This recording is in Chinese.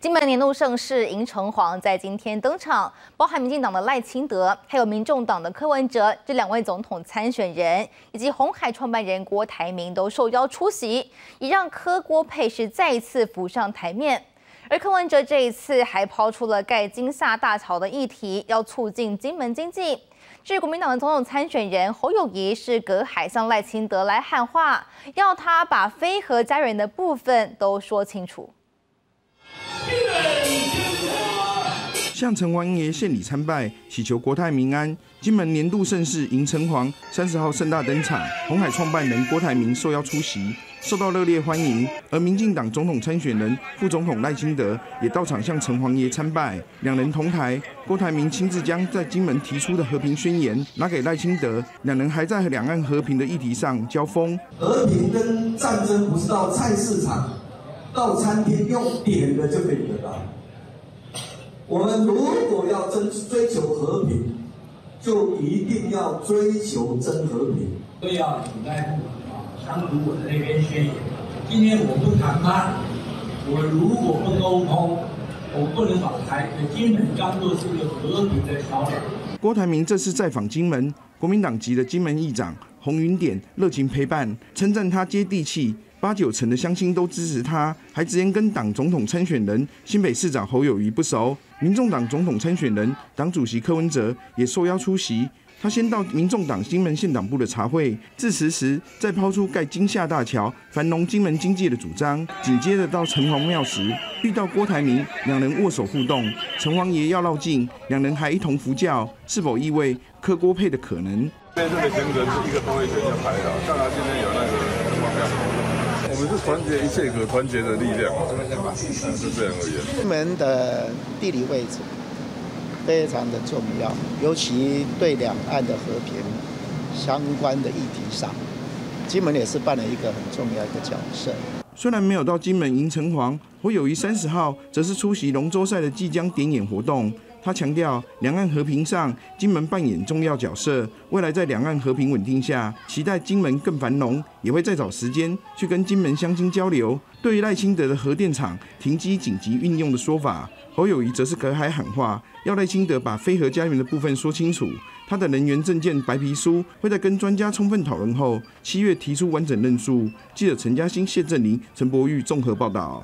金门年度盛事迎城隍在今天登场，包含民进党的赖清德，还有民众党的柯文哲这2位总统参选人，以及鸿海创办人郭台铭都受邀出席，也让柯郭配是再一次浮上台面。而柯文哲这一次还抛出了盖金厦大桥的议题，要促进金门经济。 至于国民党的总统参选人侯友宜是隔海向赖清德来喊话，要他把非核家园的部分都说清楚。向城隍爷献礼参拜，祈求国泰民安。金门年度盛事迎城隍30号盛大登场，鸿海创办人郭台铭受邀出席，受到热烈欢迎。而民进党总统参选人、副总统赖清德也到场向城隍爷参拜，2人同台。郭台铭亲自将在金门提出的和平宣言拿给赖清德，2人还在两岸和平的议题上交锋。和平跟战争不是到菜市场、到餐厅用点的就可以得到。 我们如果要追求和平，就一定要追求真和平。所以要请大家想读我的那篇宣言。今天我不谈判，我如果不沟通，我不能把台金门当作是一个和平的桥梁。郭台铭这次再访金门，国民党籍的金门议长洪云典热情陪伴，称赞他接地气。 8、9成的乡亲都支持他，还直言跟党总统参选人、新北市长侯友宜不熟。民众党总统参选人、党主席柯文哲也受邀出席。他先到民众党金门县党部的茶会，致辞时再抛出盖金厦大桥、繁荣金门经济的主张。紧接着到城隍庙时，遇到郭台铭，2人握手互动。城隍爷要绕境，2人还一同扶轿，是否意味柯郭配的可能？现在这个整个是一个多月前就排好，当然今天有那个城隍庙。 我们是团结一切可团结的力量，是这样而言。金门的地理位置非常的重要，尤其对两岸的和平相关的议题上，金门也是扮演一个很重要的角色。虽然没有到金门迎城隍，侯友宜30号则是出席龙舟赛的即将点演活动。 他强调，两岸和平上，金门扮演重要角色。未来在两岸和平稳定下，期待金门更繁荣，也会再找时间去跟金门乡亲交流。对于赖清德的核电厂停机紧急运用的说法，侯友宜则是隔海喊话，要赖清德把非核家园的部分说清楚。他的人员证件白皮书会在跟专家充分讨论后，7月提出完整论述。记者陈嘉欣、谢振林、陈柏玉综合报道。